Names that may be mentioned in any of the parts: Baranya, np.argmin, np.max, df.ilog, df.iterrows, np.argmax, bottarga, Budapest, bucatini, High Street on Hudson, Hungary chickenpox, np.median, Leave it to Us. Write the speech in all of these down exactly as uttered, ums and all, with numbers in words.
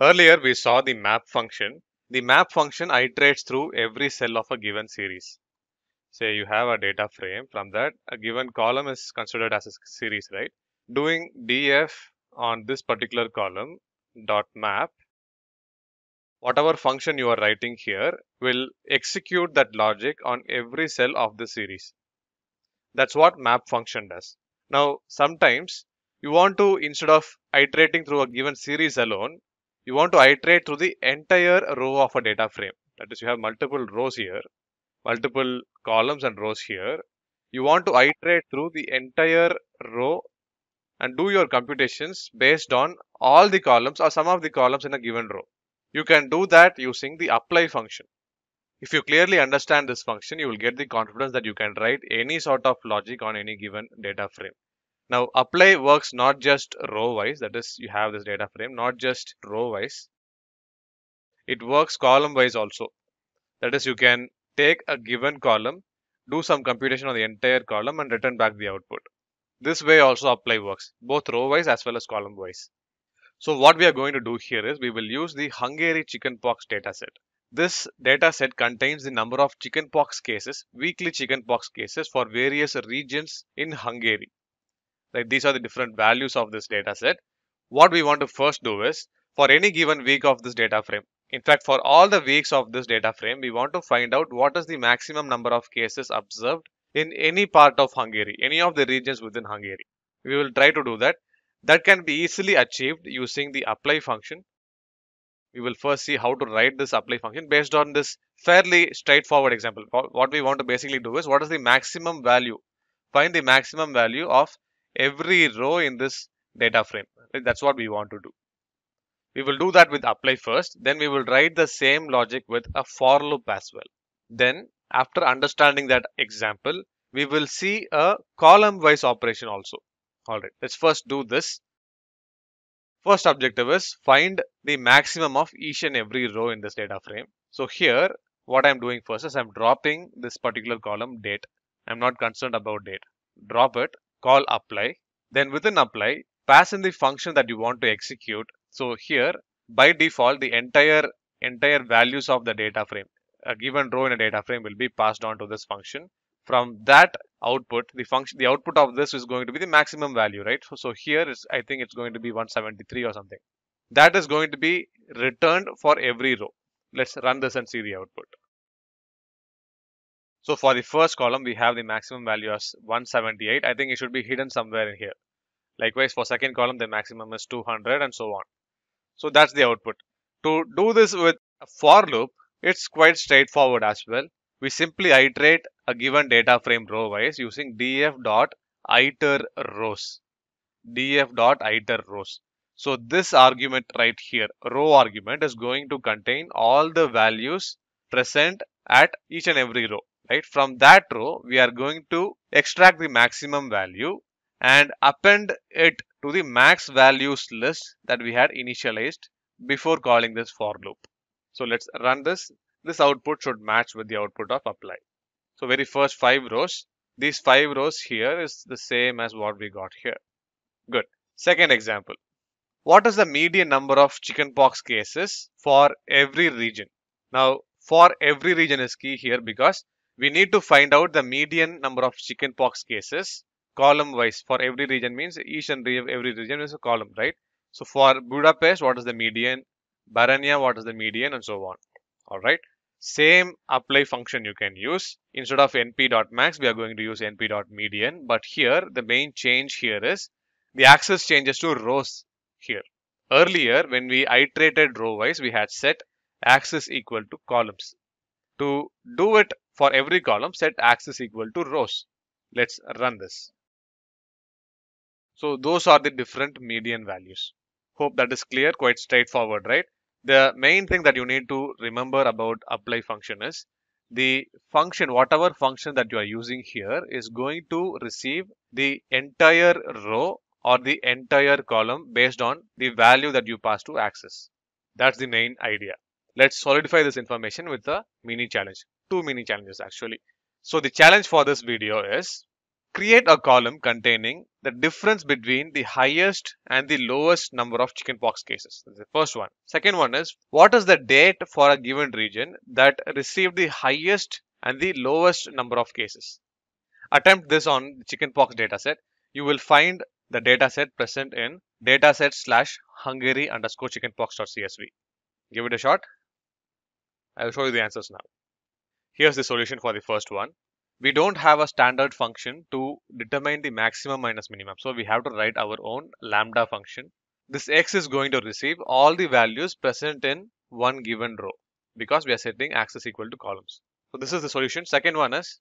Earlier we saw the map function. The map function iterates through every cell of a given series. Say you have a data frame, from that a given column is considered as a series, right? Doing df on this particular column dot map, whatever function you are writing here will execute that logic on every cell of the series. That's what map function does. Now sometimes you want to, instead of iterating through a given series alone, you want to iterate through the entire row of a data frame. That is, you have multiple rows here, multiple columns and rows here. You want to iterate through the entire row and do your computations based on all the columns or some of the columns in a given row. You can do that using the apply function. If you clearly understand this function, you will get the confidence that you can write any sort of logic on any given data frame. Now apply works not just row wise, that is, you have this data frame, not just row wise. It works column wise also. That is, you can take a given column, do some computation on the entire column and return back the output. This way also apply works, both row wise as well as column wise. So what we are going to do here is we will use the Hungary chickenpox dataset. This dataset contains the number of chickenpox cases, weekly chickenpox cases for various regions in Hungary. Right, these are the different values of this dataset. What we want to first do is, for any given week of this data frame, in fact for all the weeks of this data frame, we want to find out what is the maximum number of cases observed in any part of Hungary, any of the regions within Hungary. We will try to do that. That can be easily achieved using the apply function. We will first see how to write this apply function based on this fairly straightforward example. What we want to basically do is, what is the maximum value? Find the maximum value of every row in this data frame. That's what we want to do. We will do that with apply first. Then we will write the same logic with a for loop as well. Then after understanding that example, we will see a column wise operation also. Alright, let's first do this. First objective is find the maximum of each and every row in this data frame. So here, what I'm doing first is I'm dropping this particular column date. I'm not concerned about date. Drop it, call apply. Then within apply, pass in the function that you want to execute. So here, by default, the entire, entire values of the data frame, a given row in a data frame will be passed on to this function. From that output, the function, the output of this is going to be the maximum value, right? So, so here is, I think it's going to be one seventy-three or something. That is going to be returned for every row. Let's run this and see the output. So for the first column, we have the maximum value as one seventy-eight. I think it should be hidden somewhere in here. Likewise, for second column, the maximum is two hundred and so on. So that's the output. To do this with a for loop, it's quite straightforward as well. We simply iterate a given data frame row wise using df.iterrows. df.iterrows. So this argument right here, row argument, is going to contain all the values present at each and every row. Right? From that row, we are going to extract the maximum value and append it to the max values list that we had initialized before calling this for loop. So let's run this. This output should match with the output of apply. So very first five rows, these five rows here is the same as what we got here. Good. Second example. What is the median number of chickenpox cases for every region? Now, for every region is key here because we need to find out the median number of chickenpox cases column wise. For every region means each and every region is a column, right? So for Budapest, what is the median? Baranya, what is the median? And so on. Alright, same apply function you can use. Instead of np.max, we are going to use np.median. But here, the main change here is the axis changes to rows here. Earlier, when we iterated row wise, we had set axis equal to columns. To do it for every column, set axis equal to rows. Let's run this. So those are the different median values. Hope that is clear, quite straightforward, right? The main thing that you need to remember about apply function is the function, whatever function that you are using here is going to receive the entire row or the entire column based on the value that you pass to axis. That's the main idea. Let's solidify this information with a mini challenge, two mini challenges actually. So the challenge for this video is create a column containing the difference between the highest and the lowest number of chickenpox cases. That's the first one. Second one is, what is the date for a given region that received the highest and the lowest number of cases? Attempt this on the chickenpox dataset. You will find the dataset present in dataset slash Hungary underscore chickenpox.csv. Give it a shot. I will show you the answers now. Here's the solution for the first one. We don't have a standard function to determine the maximum minus minimum. So we have to write our own lambda function. This x is going to receive all the values present in one given row because we are setting axis equal to columns. So this is the solution. Second one is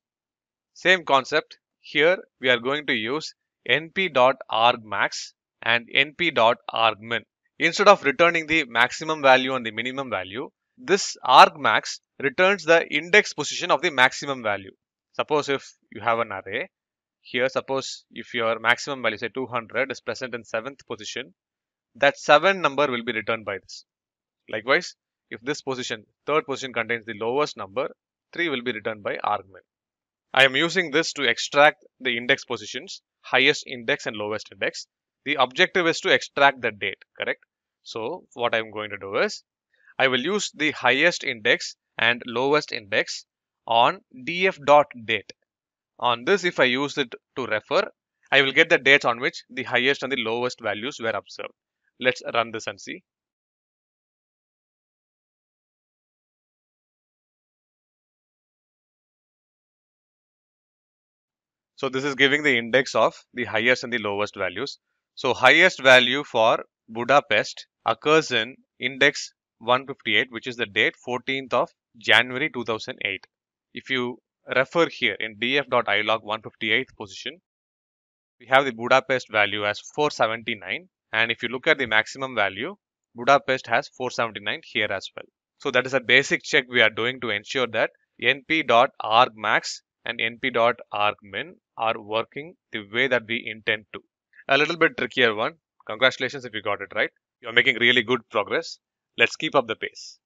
same concept. Here we are going to use np.argmax and np.argmin. Instead of returning the maximum value and the minimum value, this argmax returns the index position of the maximum value. Suppose if you have an array, here suppose if your maximum value, say two hundred, is present in seventh position, that seven number will be returned by this. Likewise, if this position, third position, contains the lowest number, three will be returned by argmin. I am using this to extract the index positions, highest index and lowest index. The objective is to extract the date, correct? So what I am going to do is, I will use the highest index and lowest index on df.date. On this, if I use it to refer, I will get the dates on which the highest and the lowest values were observed. Let's run this and see. So this is giving the index of the highest and the lowest values. So highest value for Budapest occurs in index one fifty-eight, which is the date fourteenth of January two thousand eight. If you refer here in df.ilog one fifty-eighth position, we have the Budapest value as four seventy-nine. And if you look at the maximum value, Budapest has four seventy-nine here as well. So that is a basic check we are doing to ensure that np.argmax and np.argmin are working the way that we intend to. A little bit trickier one. Congratulations if you got it right. You are making really good progress. Let's keep up the pace.